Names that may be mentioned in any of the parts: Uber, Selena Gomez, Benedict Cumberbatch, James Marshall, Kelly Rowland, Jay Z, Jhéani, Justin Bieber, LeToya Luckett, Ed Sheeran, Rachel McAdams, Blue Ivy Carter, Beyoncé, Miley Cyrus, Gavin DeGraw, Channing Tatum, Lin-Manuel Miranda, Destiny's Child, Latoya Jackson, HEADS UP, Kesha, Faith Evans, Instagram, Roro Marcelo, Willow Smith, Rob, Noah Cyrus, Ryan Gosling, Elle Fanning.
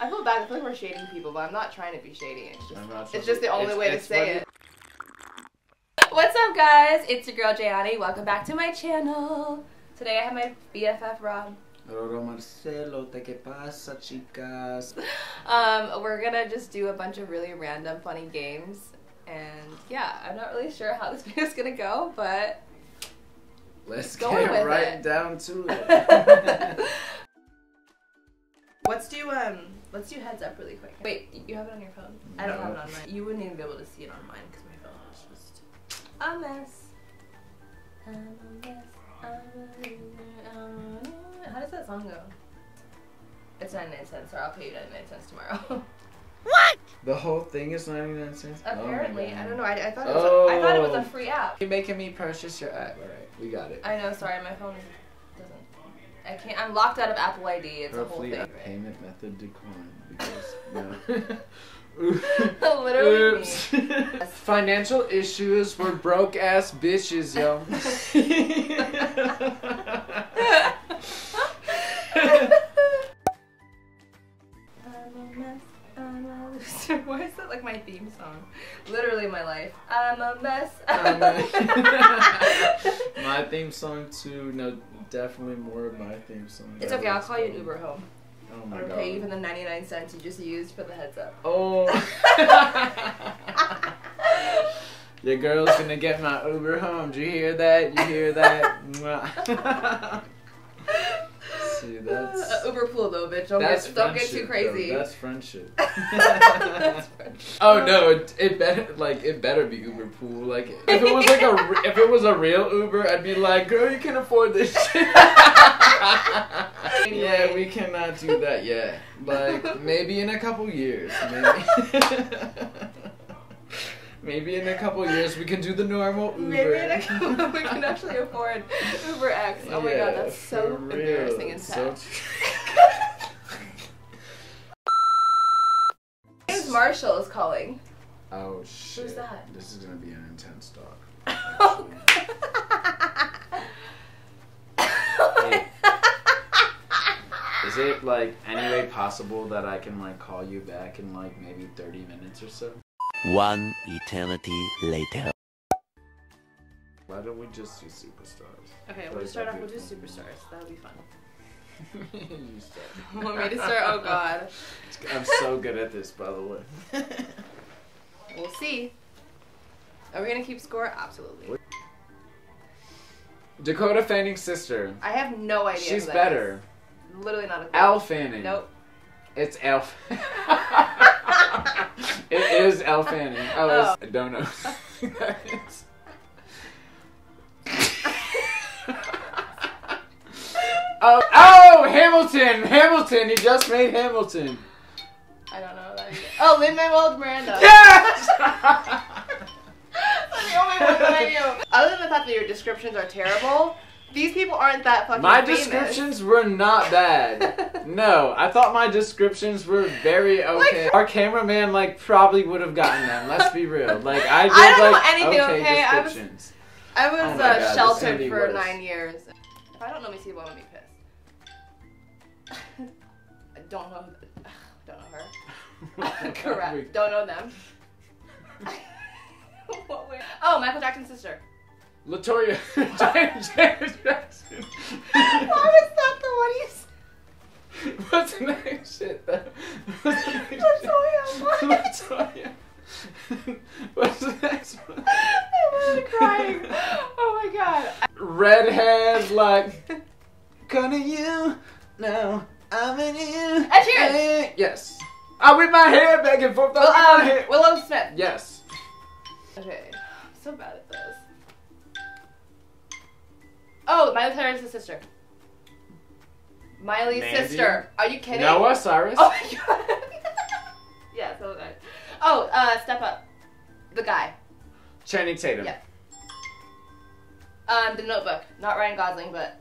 I feel bad. I feel like we're shading people, but I'm not trying to be shady. It's just the only way to say it. What's up, guys? It's your girl Jhéani. Welcome back to my channel. Today I have my BFF Rob. Roro Marcelo, te que pasa, chicas? We're gonna just do a bunch of really random, funny games, and yeah, I'm not really sure how this video's gonna go, but let's get right down to it. Let's do heads up really quick. Wait, you have it on your phone? No. I don't have it on mine. You wouldn't even be able to see it on mine because my phone is just a mess. I'm a mess. How does that song go? It's 99 cents, or I'll pay you 99 cents tomorrow. What? The whole thing is 99 cents. Apparently, I don't know. I thought it was a free app. You're making me purchase your app. All right, we got it. I know. Sorry, my phone doesn't. I can't. I'm locked out of Apple ID. It's a whole thing. Payment method declined because no. Literally. Oops. Financial issues for broke ass bitches, yo. Why is that like my theme song? Literally my life. I'm a mess. I'm a my theme song too. No, definitely more of my theme song. It's okay. I'll call you an Uber home. Oh my god. I'll pay you for the 99 cents you just used for the heads up. Oh. Your girl's gonna get my Uber home. Do you hear that? You hear that? See, that's Uber pool though, bitch. Don't get too crazy. Though. That's friendship. That's friendship. Oh no, it better be Uber pool. Like if it was like a real Uber, I'd be like, girl, you can afford this shit. Anyway. Yeah, we cannot do that yet. Like maybe in a couple years, maybe. Maybe in a couple years we can do the normal Uber. Maybe in a couple we can actually afford Uber X. Oh my god, that's so embarrassing and sad. James Marshall is calling. Oh shit. Who's that? This is gonna be an intense talk. Oh god. Is it like any way possible that I can like call you back in like maybe 30 minutes or so? One eternity later. Why don't we just do superstars? Okay, we'll just start off. We'll do superstars. That'll be fun. You start. Want me to start? Oh god. I'm so good at this, by the way. We'll see. Are we gonna keep score? Absolutely. Dakota Fanning's sister. I have no idea. She's who that better. Is. Literally not a. Elle Fanning. Nope. It's Elle. It is Elle Fanning. I don't know. Oh, Hamilton! Hamilton! He just made Hamilton. I don't know that either. Oh, Lin-Manuel Miranda. Yes! That's the only one that I knew. Other than the fact that your descriptions are terrible, these people aren't that fucking famous. My descriptions were not bad. No, I thought my descriptions were very okay. Like, our cameraman like probably would have gotten them. Let's be real. Like I did I don't know anything, okay? Descriptions. I was sheltered for 9 years. If I don't know Miss Eva, I'm gonna be pissed. I don't know. Don't know her. Correct. Don't know them. What way? Oh, Michael Jackson's sister. LaToya Jackson. Why was that the one you said? What's the name? Shit, that. LaToya, what? LaToya. What's the next one? I was crying. Oh my god. Redhead, like. Gonna you. No, I'm in you. Ed Sheeran. Yes. I whip my hair back and forth. Willow Smith. Yes. Okay. I'm so bad at this. Oh, Miley Cyrus' sister. Miley's sister. Are you kidding? Noah Cyrus. Oh my god. Yeah, so nice. Oh, Step Up. The guy. Channing Tatum. Yeah. The Notebook. Not Ryan Gosling, but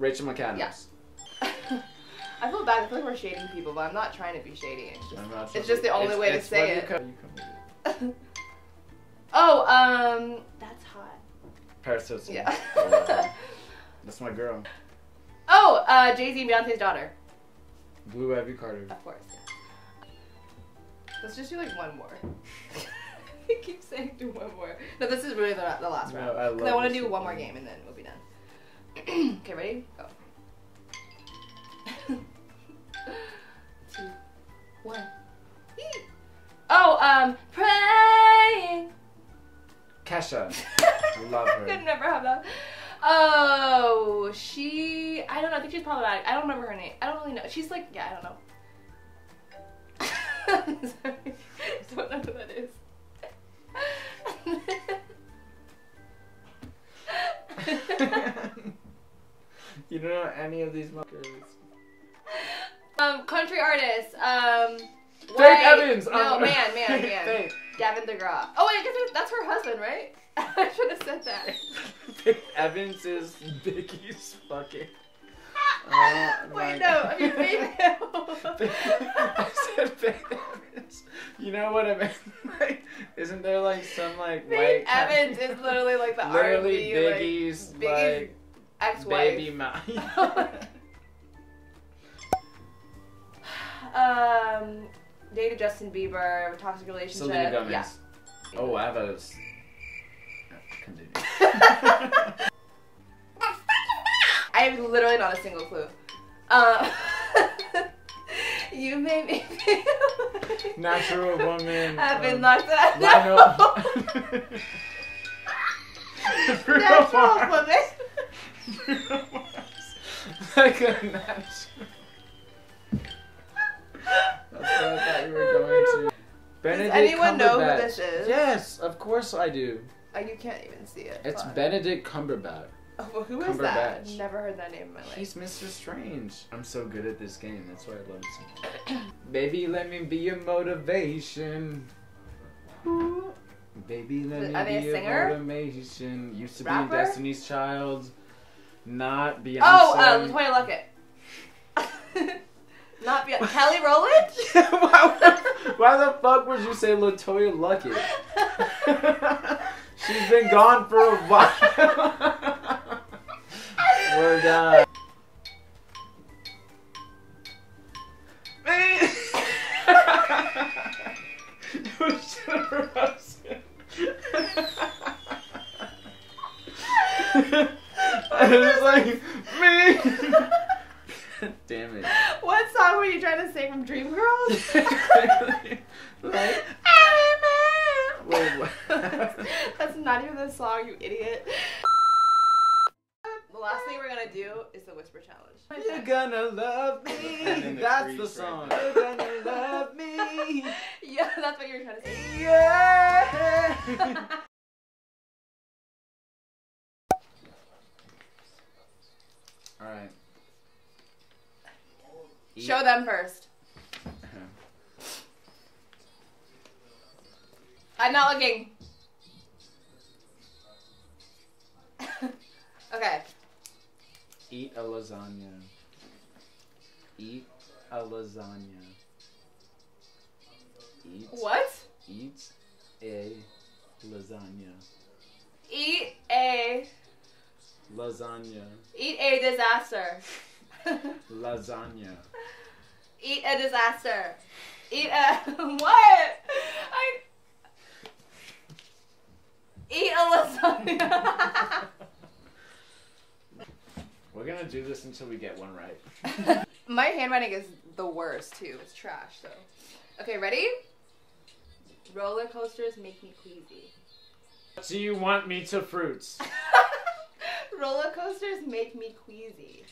Rachel McAdams. Yeah. I feel bad. I feel like we're shading people, but I'm not trying to be shady. It's just the only way to say it. Oh, That's Hot. Parasocial. Yeah. That's my girl. Oh, Jay Z and Beyonce's daughter. Blue Ivy Carter. Of course, yeah. Let's just do like one more. I keep saying do one more. No, this is really the last round. I love this. I want to do one more game and then we'll be done. Okay, ready? Go. 2, 1. Oh, praying. Kesha. I love her. I could never have that. Oh, she, I don't know, I think she's problematic. I don't remember her name. I don't really know. She's like, yeah, I don't know. Sorry, I don't know who that is. You don't know any of these mockers. Country artists. Faith Evans. No, man. Gavin DeGraw. Oh wait, I guess that's her husband, right? I should have said that. Faith Evans is Biggie's fucking. Wait, no, I mean Faith. I said Faith Evans. You know what I mean? Like, isn't there like some like Faith white Evans is literally like the literally R&B, Biggie's like ex-wife. Baby mom. Dated Justin Bieber, toxic relationship. Selena Gomez. Yeah. Oh, I thought it was. Continue. I have literally not a single clue. You made me feel like natural woman. I've been locked up. No. Natural woman. Like a natural. That's what I thought you were going to. Benedict Cumberbatch. Does anyone know who this is? Yes, of course I do. Oh, you can't even see it. It's Benedict Cumberbatch. Oh, well, who is that? I've never heard that name in my life. He's Mr. Strange. I'm so good at this game. That's why I love it so much. Baby, let me be your motivation. Ooh. Baby, let me be your motivation. Used to be in Destiny's Child. Not Beyonce. Oh, LeToya Luckett. Not Beyonce. Kelly Rowland? Why the fuck would you say LeToya Luckett? She's been gone for a while. We're done. I was like, me. Damn it. What song were you trying to sing from Dreamgirls? Like, that's not even the song, you idiot. The last thing we're gonna do is the whisper challenge. You're gonna love me. That's the song. You're gonna love me. Yeah, that's what you were trying to say. Yeah. All right. Show them first. I'm not looking. Okay. Eat a lasagna. Eat a lasagna. Eat. What? Eat a lasagna. Eat a lasagna. Eat a disaster. Lasagna. Eat a disaster. Eat a what? Eat a lasagna. We're gonna do this until we get one right. My handwriting is the worst too. It's trash. So, okay, ready? Roller coasters make me queasy. Do you want me to fruits? Roller coasters make me queasy.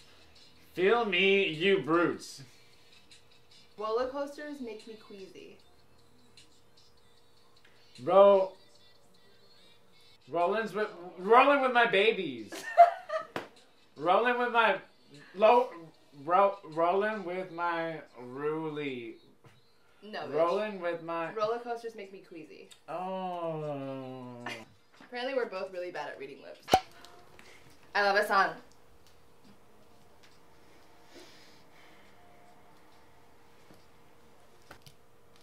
Feel me, you brutes. Roller coasters make me queasy. Rolling with my babies. Rolling with my rolling with my Ruly. No. Bitch. Rolling with my roller coasters make me queasy. Oh. Apparently we're both really bad at reading lips. I love a song.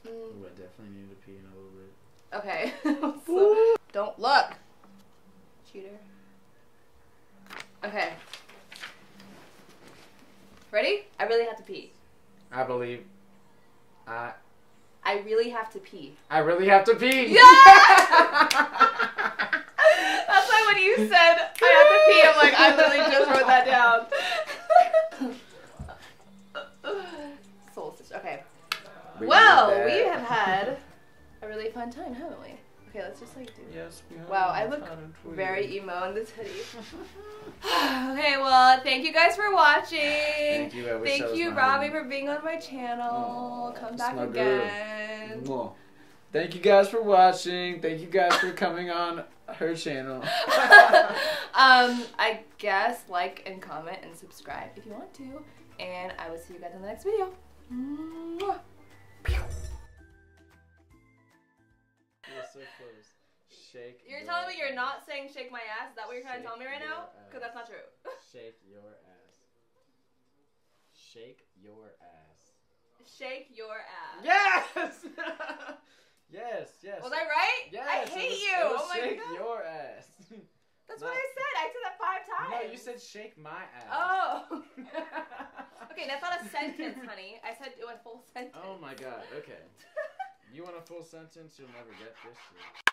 Ooh, I definitely need to pee in a little bit. Okay. So, don't look. Cheater. Okay. Ready? I really have to pee. I believe. I. I really. really have to pee. I really have to pee. Yeah! That's why when you said I have to pee, I'm like, I literally just wrote that down. Soul sister. Okay. Well, we have had a really fun time, haven't we? Okay, let's just like do that. Yes, we have. Wow, I look very emo in this hoodie. Okay, well, thank you guys for watching. Thank you, Robbie, for being on my channel. Aww, come back again. Thank you guys for watching. Thank you guys for coming on her channel. I guess like and comment and subscribe if you want to. And I will see you guys in the next video. Mwah. So close. Shake. You're telling me you're not saying shake my ass? Is that what you're trying to tell me right now? Because that's not true. Shake your ass. Shake your ass. Shake your ass. Yes! Yes, yes. Was I right? Yes. I hate you. Oh my God. Shake your ass. That's what I said. I said that 5 times. No, you said shake my ass. Oh. Okay, that's not a sentence, honey. I said do a full sentence. Oh my God. Okay. You want a full sentence? You'll never get this shit.